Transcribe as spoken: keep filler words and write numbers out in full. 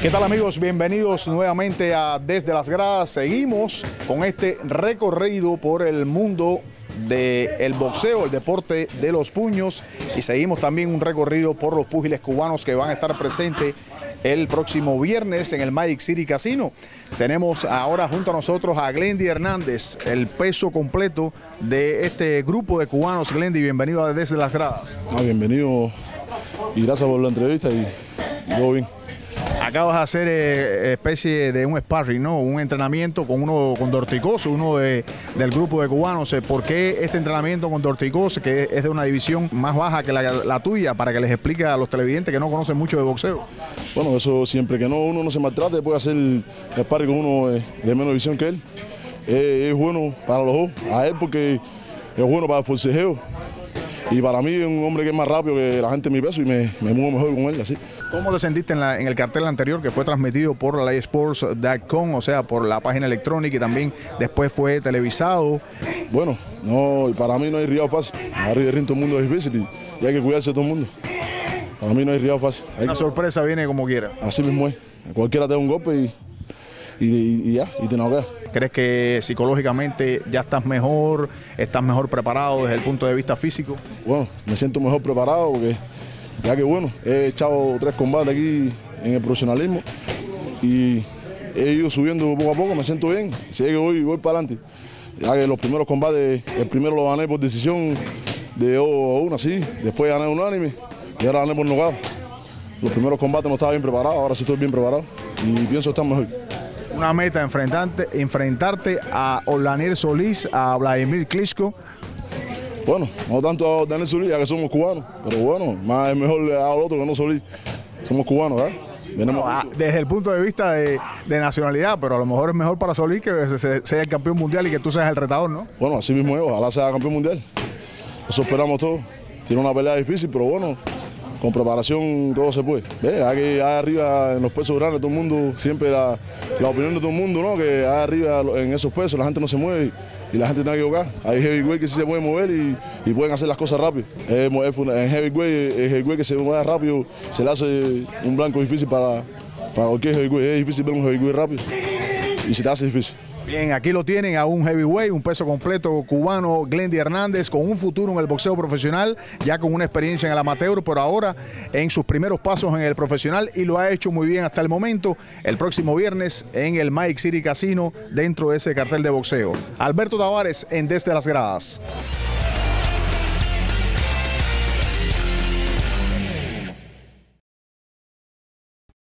¿Qué tal, amigos? Bienvenidos nuevamente a Desde las Gradas. Seguimos con este recorrido por el mundo del boxeo, el deporte de los puños, y seguimos también un recorrido por los púgiles cubanos que van a estar presentes el próximo viernes en el Magic City Casino. Tenemos ahora junto a nosotros a Glendys Hernández, el peso completo de este grupo de cubanos. Glendys, bienvenido a Desde las Gradas. Ah, bienvenido y gracias por la entrevista y todo bien. Acabas de hacer eh, especie de un sparring, ¿no? Un entrenamiento con uno con Dorticós, uno de, del grupo de cubanos. ¿Por qué este entrenamiento con Dorticós, que es de una división más baja que la, la tuya, para que les explique a los televidentes que no conocen mucho de boxeo? Bueno, eso siempre que no uno no se maltrate, puede hacer sparring con uno eh, de menos división que él. Eh, es bueno para los dos, a él porque es bueno para el forcejeo. Y para mí es un hombre que es más rápido que la gente de mi peso y me, me muevo mejor con él, así. ¿Cómo te sentiste en, la, en el cartel anterior que fue transmitido por laleysports punto com, o sea, por la página electrónica, y también después fue televisado? Bueno, no, para mí no hay rival fácil. Arriba de todo el mundo es difícil y, y hay que cuidarse de todo el mundo. Para mí no hay rival fácil. Hay una que... sorpresa viene como quiera. Así mismo es. Cualquiera te da un golpe y... Y, y ya, y te noquea. ¿Crees que psicológicamente ya estás mejor, estás mejor preparado desde el punto de vista físico? Bueno, me siento mejor preparado porque ya que bueno, he echado tres combates aquí en el profesionalismo y he ido subiendo poco a poco, me siento bien, sé que voy, voy para adelante. Ya que los primeros combates, el primero lo gané por decisión de uno así, después gané unánime y ahora gané por nocaut. Los primeros combates no estaba bien preparado, ahora sí estoy bien preparado y pienso estar mejor. Una meta, enfrentarte, enfrentarte a Odlanier Solís, a Vladimir Klitschko. Bueno, no tanto a Odlanier Solís, ya que somos cubanos, pero bueno, más es mejor al otro que no Solís. Somos cubanos, ¿verdad? Bueno, a, desde el punto de vista de, de nacionalidad, pero a lo mejor es mejor para Solís que se, se, sea el campeón mundial y que tú seas el retador, ¿no? Bueno, así mismo es, ojalá sea campeón mundial. Eso esperamos todos. Tiene una pelea difícil, pero bueno, con preparación todo se puede. ¿Ves? Aquí arriba en los pesos grandes todo el mundo, siempre la, la opinión de todo el mundo, ¿no? Que arriba en esos pesos la gente no se mueve y, y la gente tiene que equivocar. Hay heavyweight que sí se puede mover y, y pueden hacer las cosas rápido. En heavyweight, el heavyweight que se mueve rápido se le hace un blanco difícil para, para cualquier heavyweight. Es difícil ver un heavyweight rápido y se te hace difícil. Bien, aquí lo tienen a un heavyweight, un peso completo cubano, Glendys Hernández, con un futuro en el boxeo profesional, ya con una experiencia en el amateur, pero ahora en sus primeros pasos en el profesional, y lo ha hecho muy bien hasta el momento. El próximo viernes en el Magic City Casino, dentro de ese cartel de boxeo. Alberto Tavares en Desde las Gradas.